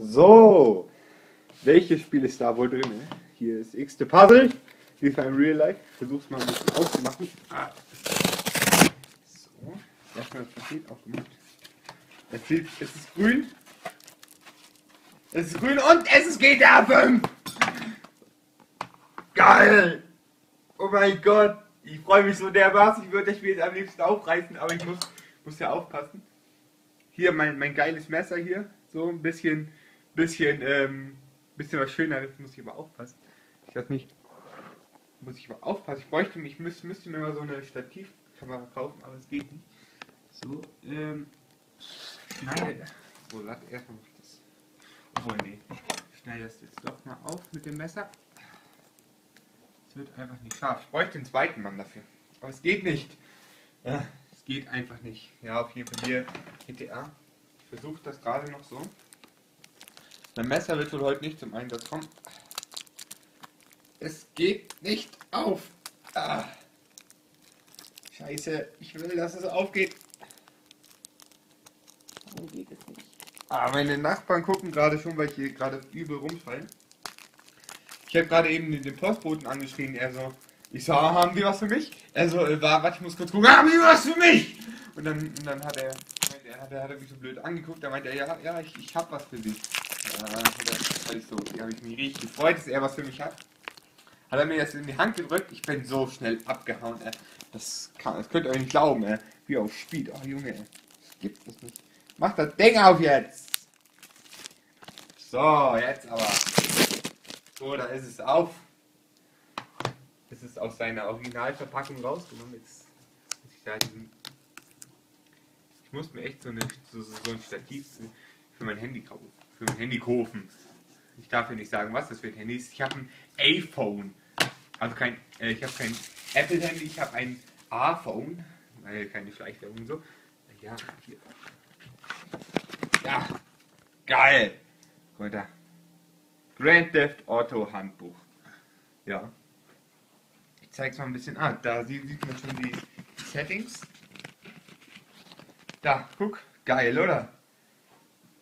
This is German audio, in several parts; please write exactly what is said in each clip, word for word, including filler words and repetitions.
So, welches Spiel ist da wohl drin? Hier ist xThePuzzle. Hier ist ein Real Life. Versuch's mal ein bisschen aufzumachen. Ah. So, erstmal das Paket aufgemacht. Es ist grün. Es ist grün und es ist G T A fünf! Geil! Oh mein Gott! Ich freue mich so dermaßen, ich würde das Spiel jetzt am liebsten aufreißen, aber ich muss, muss ja aufpassen. Hier mein, mein geiles Messer hier. So ein bisschen, bisschen, ähm, bisschen was Schöneres, muss ich aber aufpassen. Ich weiß nicht. Muss ich aber aufpassen. Ich bräuchte mich, ich müsste, müsste mir mal so eine Stativkamera kaufen, aber es geht nicht. So, ähm. Schneide. So, lass erstmal das. Obwohl, nee. Ich schneide das jetzt doch mal auf mit dem Messer. Es wird einfach nicht scharf. Ich bräuchte den zweiten Mann dafür. Aber es geht nicht. Ja, es geht einfach nicht. Ja, auf jeden Fall hier G T A. Ich versuche das gerade noch so. Mein Messer wird wohl heute nicht zum Einsatz kommen. Es geht nicht auf. Ah. Scheiße, ich will, dass es aufgeht. Warum geht es nicht? Ah, meine Nachbarn gucken gerade schon, weil ich hier gerade übel rumfallen. Ich habe gerade eben den Postboten angeschrien, er so, ich so, haben die was für mich? Er so, äh, warte, ich muss kurz gucken, haben die was für mich? Und dann, und dann hat er, er, hat, er hat mich so blöd angeguckt, da meinte er, ja, ja ich, ich hab was für dich. Ja, da ich so, da habe ich mich richtig gefreut, dass er was für mich hat. Hat er mir das in die Hand gedrückt, ich bin so schnell abgehauen, ey. Das, kann, das könnt ihr euch nicht glauben, ey. Wie auf Speed, oh Junge, ey. Das gibt es nicht. Mach das Ding auf jetzt! So, jetzt aber. So, da ist es auf. Es ist aus seiner Originalverpackung rausgenommen. Jetzt muss ich da diesen. Ich muss mir echt so, eine, so, so, so ein Stativ für mein Handy kaufen. Für mein Handy kaufen. Ich darf ja nicht sagen, was das für ein Handy ist. Ich habe ein A-Phone. Also kein. Äh, ich habe kein Apple-Handy, ich habe ein A-Phone. Weil keine Schleichwerbung und so. Ja, hier. Ja, geil! Guck mal da. Grand Theft Auto Handbuch. Ja. Ich zeig's mal ein bisschen an. Ah, da sieht man schon die Settings. Da, guck. Geil, oder?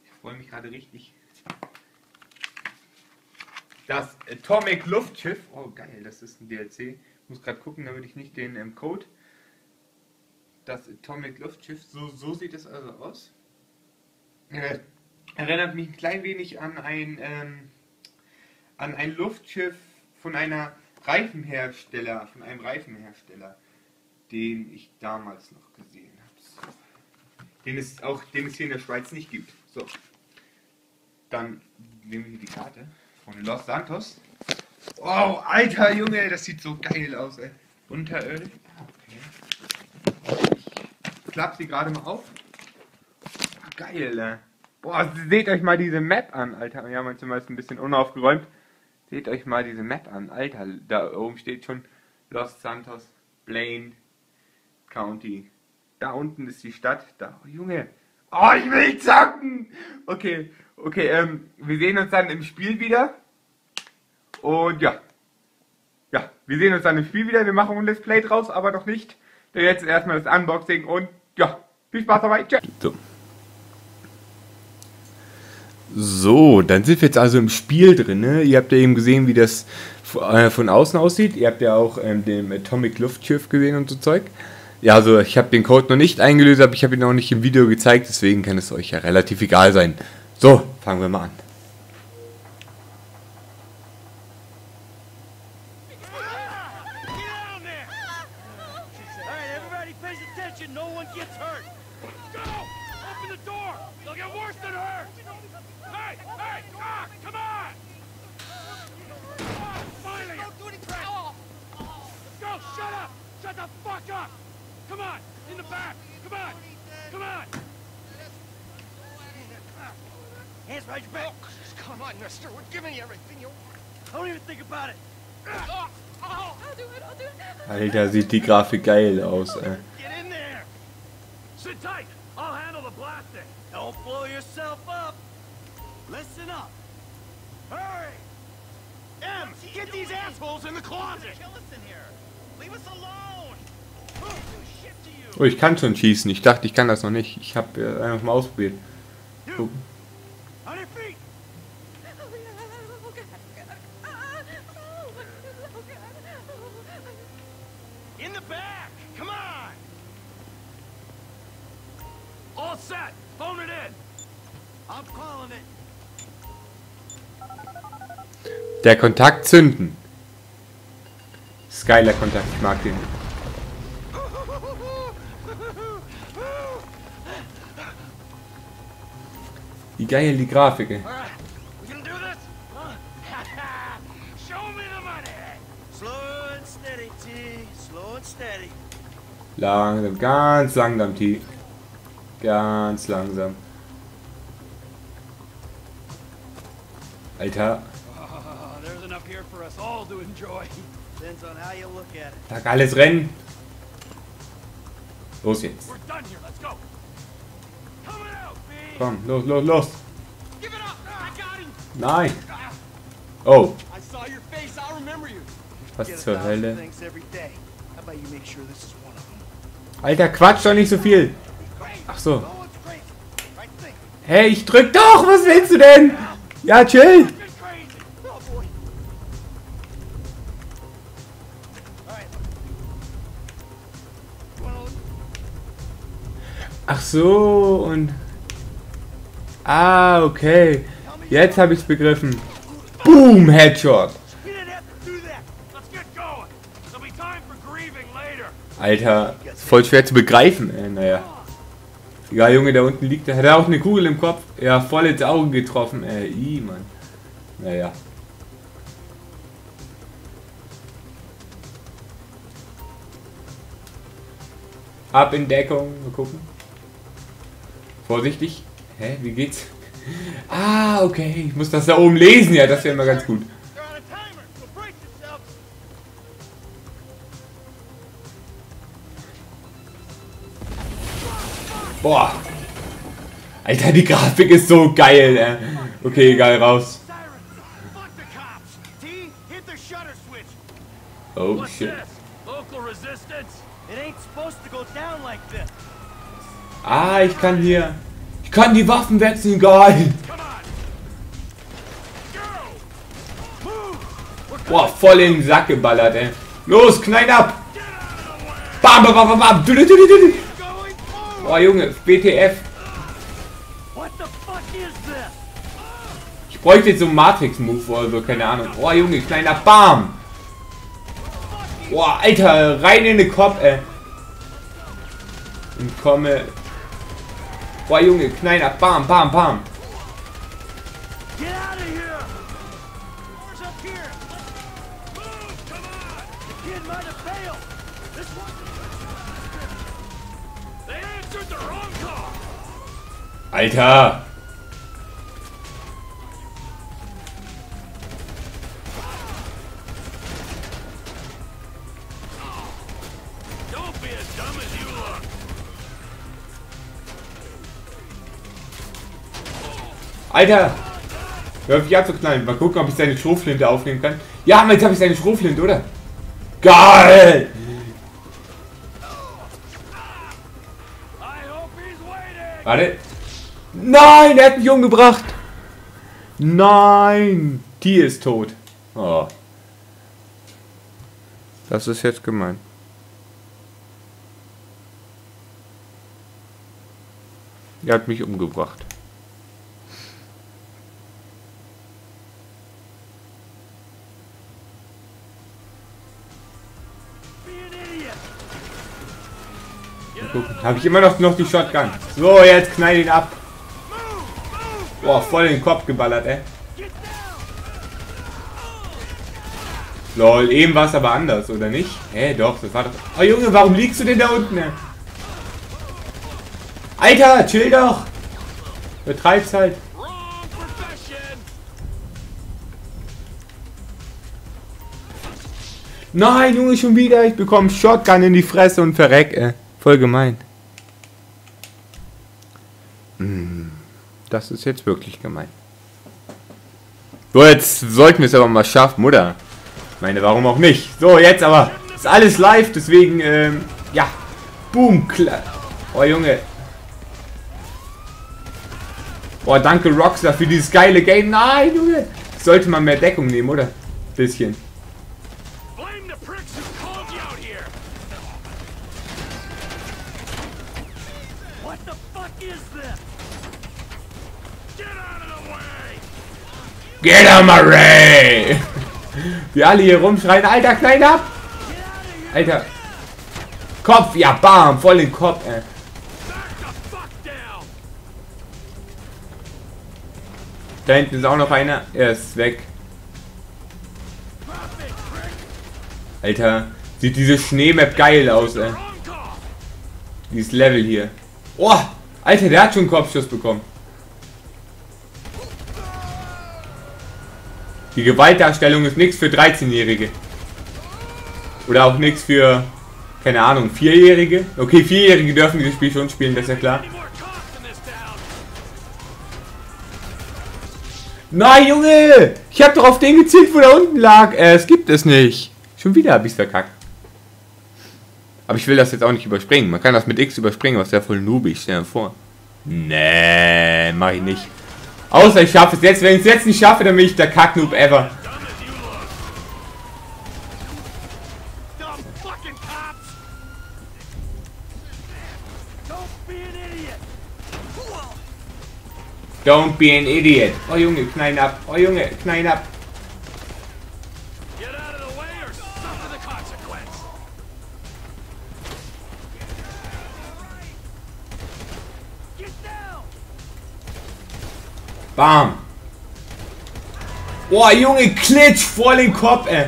Ich freue mich gerade richtig. Das Atomic Luftschiff. Oh, geil, das ist ein D L C. Ich muss gerade gucken, damit ich nicht den ähm, Code. Das Atomic Luftschiff. So, so sieht es also aus. Äh, erinnert mich ein klein wenig an ein ähm, an ein Luftschiff von einer Reifenhersteller, von einem Reifenhersteller, den ich damals noch gesehen habe. Den es auch, den es hier in der Schweiz nicht gibt. So. Dann nehmen wir die Karte von Los Santos. Wow, alter Junge, das sieht so geil aus, ey. Unterirdisch. Okay. Ich klappe sie gerade mal auf. Geil, äh. Boah, seht euch mal diese Map an, Alter. Ja, manchmal ist ein bisschen unaufgeräumt. Seht euch mal diese Map an, Alter. Da oben steht schon Los Santos, Blaine County. Da unten ist die Stadt. Da, oh, Junge. Oh, ich will zocken! Okay, okay, ähm, wir sehen uns dann im Spiel wieder. Und ja. Ja, wir sehen uns dann im Spiel wieder. Wir machen ein Let's Play draus, aber noch nicht. Denn jetzt erstmal das Unboxing und ja, viel Spaß dabei. Tschüss. So. So, dann sind wir jetzt also im Spiel drin, ne? Ihr habt ja eben gesehen, wie das von außen aussieht. Ihr habt ja auch ähm, den Atomic Luftschiff gesehen und so Zeug. Ja, also ich habe den Code noch nicht eingelöst, aber ich habe ihn auch nicht im Video gezeigt, deswegen kann es euch ja relativ egal sein. So, fangen wir mal an. Alter, sieht die Grafik geil aus, ey. Oh, ich kann schon schießen. Ich dachte, ich kann das noch nicht. Ich habe einfach mal ausprobiert. Gucken. In the back! Come on! All set! Phone it in! I'm calling it! Der Kontakt zünden. Skyler Kontakt, ich mag den. Wie geil die Grafiken. Langsam, ganz langsam, T. Ganz langsam. Alter. Sag alles rennen. Los jetzt. Komm, los, los, los. Nein. Oh. Was zur Hölle? Alter, quatsch doch nicht so viel. Ach so. Hey, ich drück doch. Was willst du denn? Ja, chill. Ach so und... Ah, okay. Jetzt habe ich es begriffen. Boom, Headshot. Alter, ist voll schwer zu begreifen. Äh, naja. Egal, Junge, da unten liegt. Da hat er auch eine Kugel im Kopf. Ja, voll ins Auge getroffen. Äh, ih, Mann. Naja. Ab in Deckung. Mal gucken. Vorsichtig. Hä, wie geht's? Ah, okay. Ich muss das da oben lesen. Ja, das wäre immer ganz gut. Boah. Alter, die Grafik ist so geil. Äh. Okay, egal, raus. Oh, shit. Ah, ich kann hier... Ich kann die Waffen wechseln, geil. Boah, voll in den Sack geballert, ey. Los, knall ab. Bam, bam, bam, bam. Boah, Junge, B T F. Ich bräuchte jetzt so einen Matrix-Move oder so, keine Ahnung. Boah, Junge, kleiner Bam. Boah, Alter, rein in den Kopf, ey. Und komme... Boah, Junge, kleiner Bam, Bam, Bam. Alter! Alter! Hör auf, ja zu knallen. Mal gucken, ob ich seine Schrotflinte aufnehmen kann. Ja, jetzt habe ich seine Schrotflinte, oder? Geil! Warte. Nein, er hat mich umgebracht. Nein. Die ist tot. Oh. Das ist jetzt gemein. Er hat mich umgebracht. Habe ich immer noch, noch die Shotgun. So, jetzt knall ihn ab. Boah, voll in den Kopf geballert, ey. Lol, eben war es aber anders, oder nicht? Hä, doch, das war doch... Oh, Junge, warum liegst du denn da unten, ey? Alter, chill doch. Betreib's halt. Nein, Junge, schon wieder. Ich bekomme Shotgun in die Fresse und verreck, ey. Voll gemein. Das ist jetzt wirklich gemein. So, jetzt sollten wir es aber mal schaffen, oder? Ich meine, warum auch nicht? So, jetzt aber. Ist alles live, deswegen, ähm, ja. Boom, klar. Oh, Junge. Boah, danke Rockstar für dieses geile Game. Nein, Junge. sollte man mehr Deckung nehmen, oder? Bisschen. Get out of my way! Wir alle hier rumschreien, Alter, klein ab! Alter! Kopf, ja, bam! Voll den Kopf, ey! Da hinten ist auch noch einer. Er ist weg. Alter, sieht diese Schneemap geil aus, ey! Dieses Level hier. Oh! Alter, der hat schon einen Kopfschuss bekommen. Die Gewaltdarstellung ist nichts für dreizehn-Jährige. Oder auch nichts für, keine Ahnung, vier-Jährige. Okay, vier-Jährige dürfen dieses Spiel schon spielen, das ist ja klar. Nein, Junge! Ich hab doch auf den gezielt, wo da unten lag. Äh, es gibt es nicht. Schon wieder hab ich's verkackt. Aber ich will das jetzt auch nicht überspringen. Man kann das mit X überspringen, was ist ja voll noobig. Stell dir vor. Nee, mach ich nicht. Außer ich schaffe es jetzt. Wenn ich es jetzt nicht schaffe, dann bin ich der Kacknoob ever. Don't be an idiot. Oh Junge, knallen ab. Oh Junge, knallen ab. Bam. Boah, Junge, klitsch voll den Kopf, ey.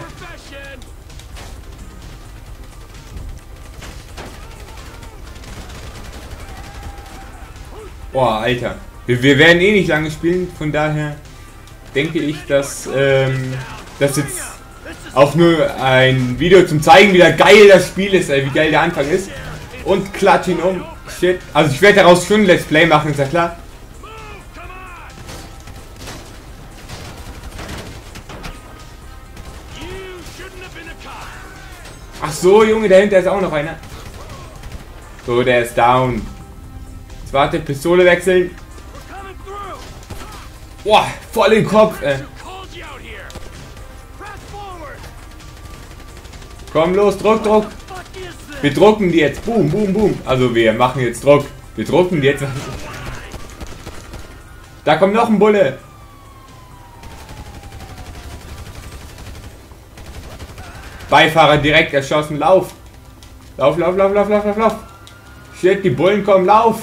Boah, Alter. Wir, wir werden eh nicht lange spielen, von daher denke ich, dass ähm, das jetzt auch nur ein Video zum Zeigen, wie geil das Spiel ist, ey, wie geil der Anfang ist. Und klatsch ihn um. Shit. Also ich werde daraus schon ein Let's Play machen, ist ja klar. Ach so, Junge, dahinter ist auch noch einer. So, der ist down. Jetzt warte, Pistole wechseln. Boah, voll den Kopf, ey. Komm los, Druck, Druck. Wir drucken die jetzt. Boom, boom, boom. Also wir machen jetzt Druck. Wir drucken die jetzt. Da kommt noch ein Bulle. Beifahrer direkt erschossen, lauf! Lauf, lauf, lauf, lauf, lauf, lauf, lauf! Shit, die Bullen kommen, lauf!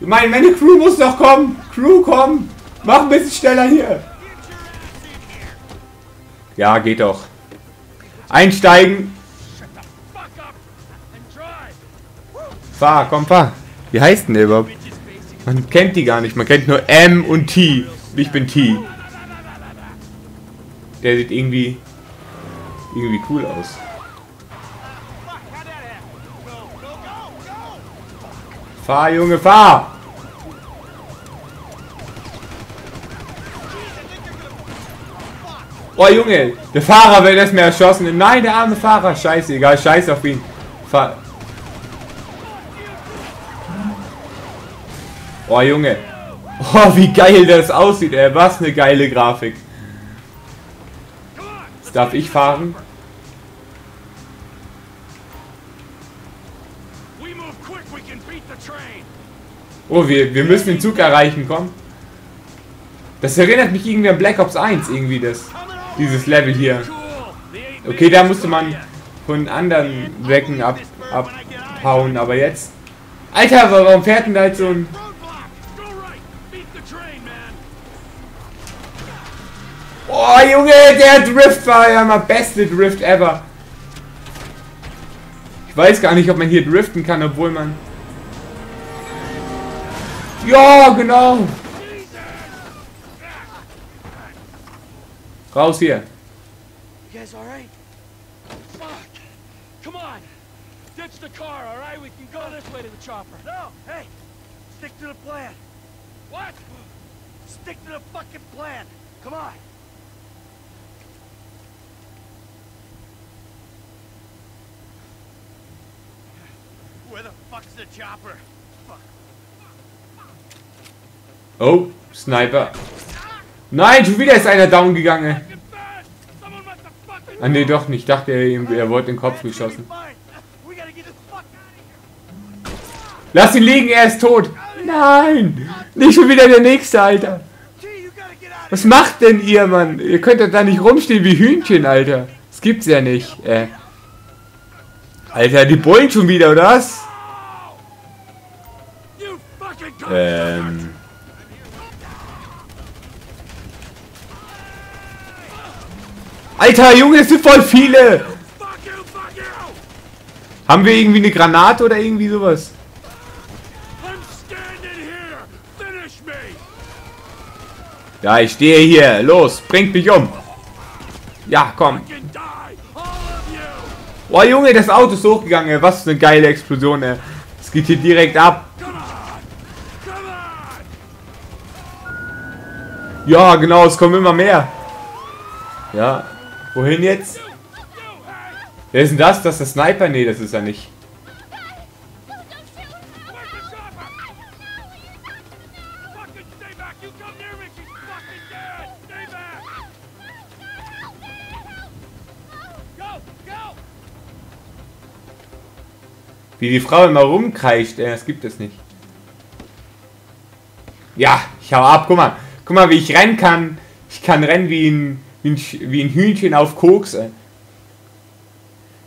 Ich meine, meine Crew muss doch kommen! Crew, komm! Mach ein bisschen schneller hier! Ja, geht doch. Einsteigen! Fahr, komm, fahr! Wie heißt denn der überhaupt? Man kennt die gar nicht, man kennt nur M und T. Und ich bin T. Der sieht irgendwie, irgendwie cool aus. Fahr, Junge, fahr! Oh, Junge, der Fahrer wird erst mehr erschossen. Nein, der arme Fahrer. Scheiße, egal, scheiß auf ihn. Fahr. Oh, Junge. Oh, wie geil das aussieht, ey. Was eine geile Grafik. Darf ich fahren? Oh, wir, wir müssen den Zug erreichen, komm. Das erinnert mich irgendwie an Black Ops eins, irgendwie das. Dieses Level hier. Okay, da musste man von anderen Wecken ab, abhauen, aber jetzt... Alter, warum fährt denn da halt so ein... Oh, Junge, der Drift war ja mal beste Drift ever. Ich weiß gar nicht, ob man hier driften kann, obwohl man... Ja, genau. Raus hier. Where the fuck's the chopper? Fuck. Oh, Sniper. Nein, schon wieder ist einer down gegangen. Ah ne, doch nicht. Ich dachte, er, er wurde in den Kopf geschossen. Lass ihn liegen, er ist tot. Nein, nicht schon wieder der nächste, Alter. Was macht denn ihr, Mann? Ihr könnt doch da nicht rumstehen wie Hühnchen, Alter. Das gibt's ja nicht. Äh. Alter, die Bullen schon wieder, oder was? Ähm. Alter, Junge, es sind voll viele! Haben wir irgendwie eine Granate oder irgendwie sowas? Ja, ich stehe hier. Los, bringt mich um. Ja, komm. Boah, Junge, das Auto ist hochgegangen. Was für eine geile Explosion, ey. Es geht hier direkt ab. Ja, genau, es kommen immer mehr. Ja. Wohin jetzt? Wer ist denn das? Das ist der Sniper? Nee, das ist er nicht. Wie die Frau immer rumkreischt, das gibt es nicht. Ja, ich hau ab, guck mal. Guck mal, wie ich rennen kann. Ich kann rennen wie ein, wie ein, wie ein Hühnchen auf Koks.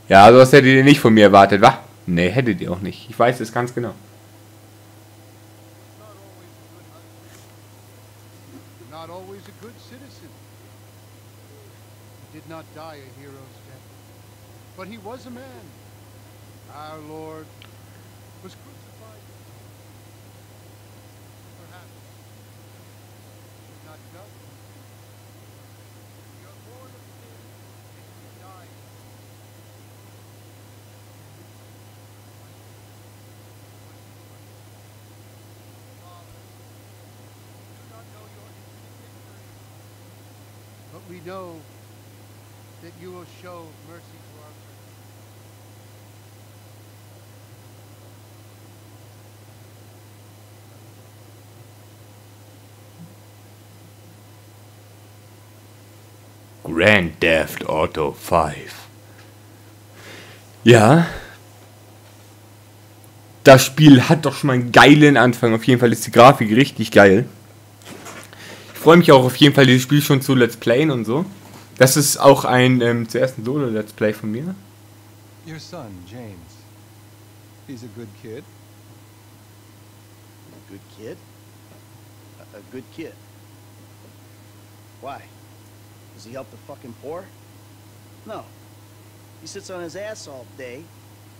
Ja, sowas hättet ihr nicht von mir erwartet, wa? Ne, hättet ihr auch nicht. Ich weiß es ganz genau. Our Lord was crucified. Perhaps not God. We are born of sin and we die. Father, we do not know your infinite mystery, but we know that you will show mercy to our friends. Grand Theft Auto fünf. Ja. Das Spiel hat doch schon mal einen geilen Anfang. Auf jeden Fall ist die Grafik richtig geil. Ich freue mich auch auf jeden Fall, dieses Spiel schon zu Let's Playen und so. Das ist auch ein, ähm, zuerst ein Solo-Let's Play von mir. Your son, James. He's a good kid. A good kid? A good kid. Why? Does he help the fucking poor? No. He sits on his ass all day,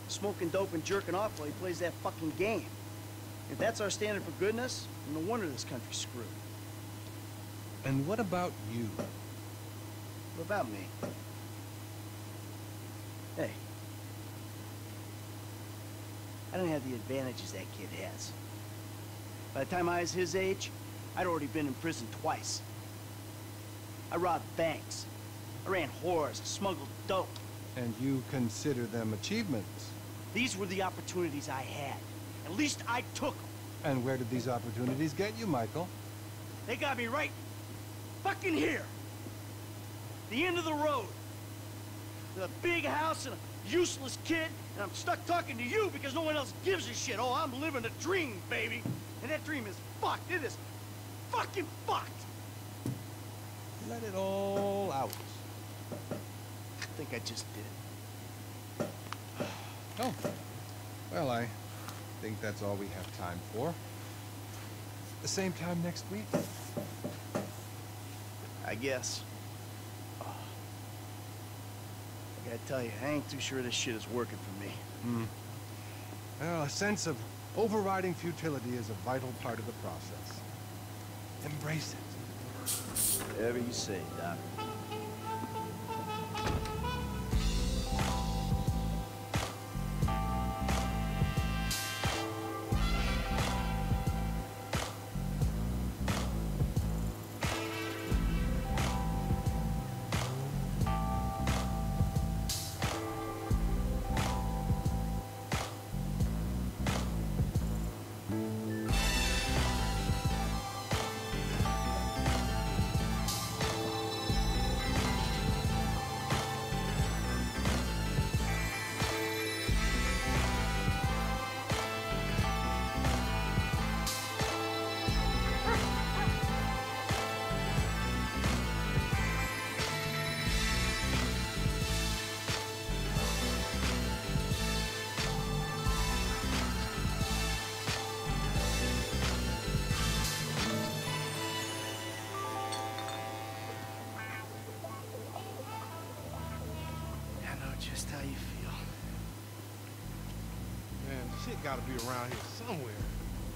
smoking dope and jerking off while he plays that fucking game. If that's our standard for goodness, no wonder this country's screwed. And what about you? What about me? Hey. I don't have the advantages that kid has. By the time I was his age, I'd already been in prison twice. I robbed banks. I ran whores, smuggled dope. And you consider them achievements? These were the opportunities I had. At least I took them. And where did these opportunities get you, Michael? They got me right fucking here. The end of the road. With a big house and a useless kid, and I'm stuck talking to you because no one else gives a shit. Oh, I'm living a dream, baby. And that dream is fucked. It is fucking fucked. Let it all out. I think I just did it. Oh. Well, I think that's all we have time for. The same time next week? I guess. Oh. I gotta tell you, I ain't too sure this shit is working for me. Mm. Well, a sense of overriding futility is a vital part of the process. Embrace it. Whatever you say, Doc. shit gotta be around here somewhere.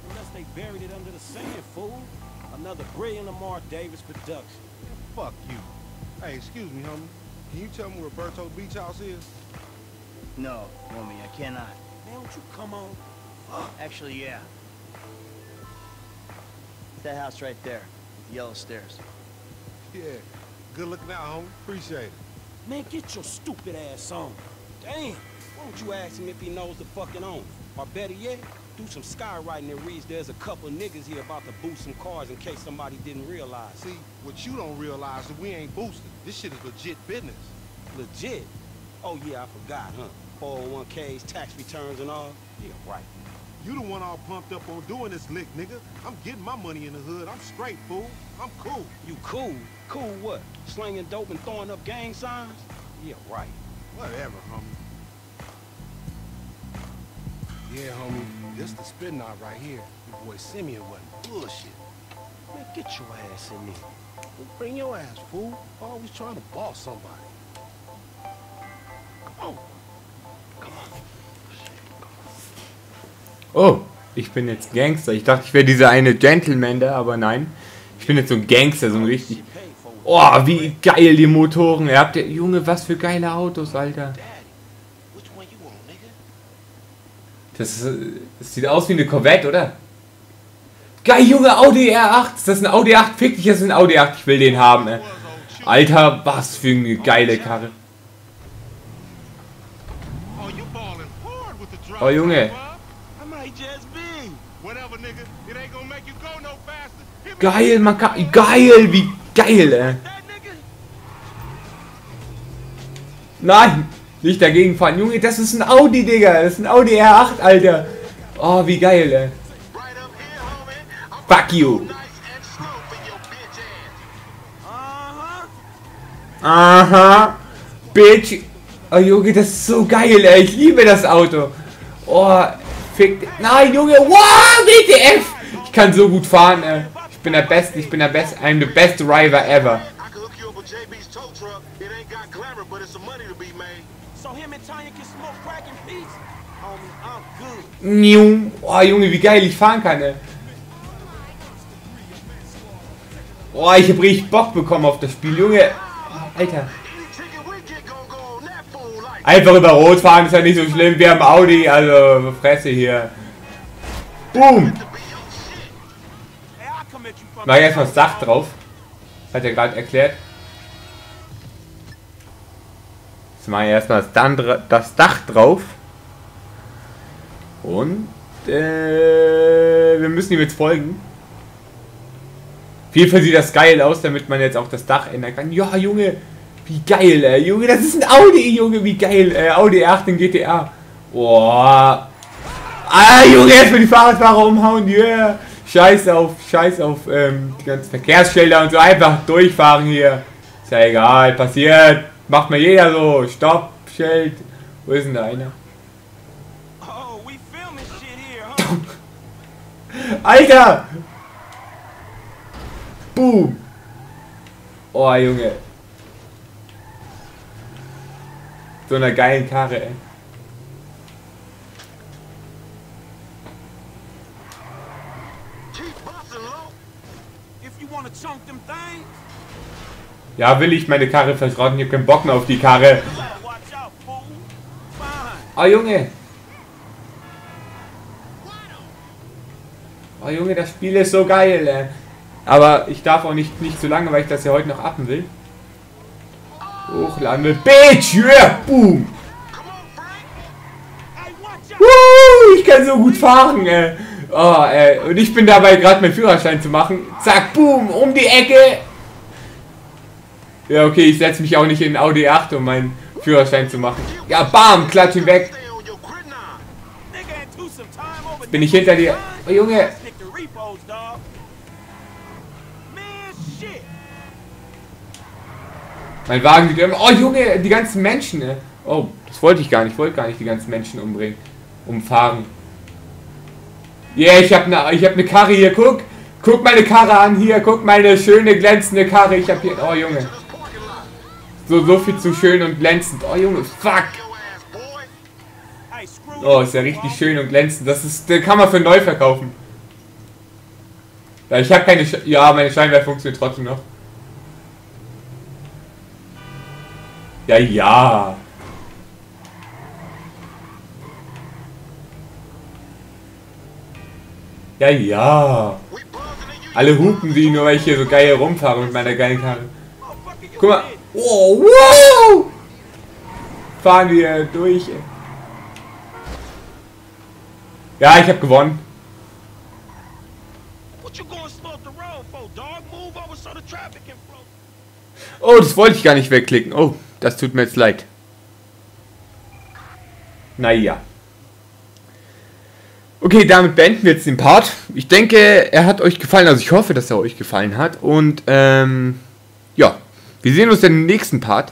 Unless they buried it under the sand, fool. Another brilliant Lamar Davis production. Yeah, fuck you. Hey, excuse me, homie. Can you tell me where Berto's Beach House is? No, homie, I cannot. Man, won't you come on? Actually, yeah. It's that house right there, with the yellow stairs. Yeah. Good looking out, homie. Appreciate it. Man, get your stupid ass on. Damn. Why don't you ask him if he knows the fucking owner? Or better yet, do some skywriting that reads there's a couple niggas here about to boost some cars in case somebody didn't realize. See, what you don't realize is we ain't boosting. This shit is legit business. Legit? Oh, yeah, I forgot, huh? four oh one K's, tax returns and all? Yeah, right. You the one all pumped up on doing this lick, nigga. I'm getting my money in the hood. I'm straight, fool. I'm cool. You cool? Cool what? Slinging dope and throwing up gang signs? Yeah, right. Whatever, homie. Yeah, homie. This the spin knot right here. Your boy Simeon wasn't bullshit. Man, get your ass in there. Don't bring your ass, fool. Always trying to boss somebody. Come on. Come on. Oh, ich bin jetzt Gangster. Ich dachte, ich wäre dieser eine Gentleman da, aber nein. Ich bin jetzt so ein Gangster, so ein richtig... Oh, wie geil die Motoren. Ihr habt ja... Junge, was für geile Autos, Alter. Das, das sieht aus wie eine Corvette, oder? Geil, Junge, Audi R acht. Ist das ein Audi acht? Fick dich, das ist ein Audi acht. Ich will den haben, ey. Alter, was für eine geile Karre. Oh, Junge. Geil, man kann... Geil, wie geil, ey. Nein, nicht dagegen fahren. Junge, das ist ein Audi, Digga. Das ist ein Audi R acht, Alter. Oh, wie geil, ey. Fuck you. Aha. Bitch. Oh, Junge, das ist so geil, ey. Ich liebe das Auto. Oh, fick... Nein, Junge. Wow, W T F. Ich kann so gut fahren, ey. Ich bin der Beste, ich bin der Beste, I'm the best driver ever. Oh, Junge, wie geil ich fahren kann, ey. Oh, ich hab richtig Bock bekommen auf das Spiel, Junge. Oh, Alter. Einfach über Rot fahren ist ja nicht so schlimm, wir haben Audi, also Fresse hier. Boom! Mach ich erstmal sacht drauf. Das hat er gerade erklärt. Jetzt mache ich erstmal das Dach drauf. Und äh, wir müssen ihm jetzt folgen. Auf jeden Fall sieht das geil aus, damit man jetzt auch das Dach ändern kann. Ja, Junge, wie geil, ey. Junge, das ist ein Audi, Junge, wie geil. Äh, Audi R acht in G T A. Boah. Ah, Junge, erstmal die Fahrradfahrer umhauen, yeah. Scheiß auf, scheiß auf ähm, die ganzen Verkehrsschilder und so, einfach durchfahren hier. Ist ja egal, passiert. Macht mir jeder so. Stopp, Schild. Wo ist denn da einer? Oh, we filming shit here, huh? Alter! Boom! Oh, Junge. So einer geilen Karre, ey. Ja, will ich meine Karre verschrotten? Ich hab keinen Bock mehr auf die Karre. Oh, Junge. Oh, Junge, das Spiel ist so geil, ey. Aber ich darf auch nicht, nicht so lange, weil ich das ja heute noch appen will. Hochladen will. Bitch, yeah, boom. Woo, ich kann so gut fahren, ey. Oh, ey. Und ich bin dabei, gerade meinen Führerschein zu machen. Zack, boom, um die Ecke. Ja, okay, ich setze mich auch nicht in Audi R acht, um meinen Führerschein zu machen. Ja, bam, klatsch ihn weg. Bin ich hinter dir. Oh, Junge. Mein Wagen geht immer. Oh, Junge, die ganzen Menschen. Oh, das wollte ich gar nicht. Ich wollte gar nicht die ganzen Menschen umbringen. Umfahren. Yeah, ich habe eine ich hab ne Karre hier. Guck. Guck meine Karre an hier. Guck meine schöne, glänzende Karre. Ich habe hier... Oh, Junge. So, so viel zu schön und glänzend. Oh, Junge, fuck. Oh, ist ja richtig schön und glänzend. Das ist, den kann man für neu verkaufen. Ja, ich habe keine... Sch- ja, meine Scheinwerfer funktioniert trotzdem noch. Ja, ja. Ja, ja. Alle hupen die, nur weil ich hier so geil rumfahre mit meiner geilen Karre. Guck mal. Oh, wow. Fahren wir durch. Ja, ich habe gewonnen. Oh, das wollte ich gar nicht wegklicken. Oh, das tut mir jetzt leid. Naja. Okay, damit beenden wir jetzt den Part. Ich denke, er hat euch gefallen. Also ich hoffe, dass er euch gefallen hat. Und ähm, ja, wir sehen uns dann im nächsten Part.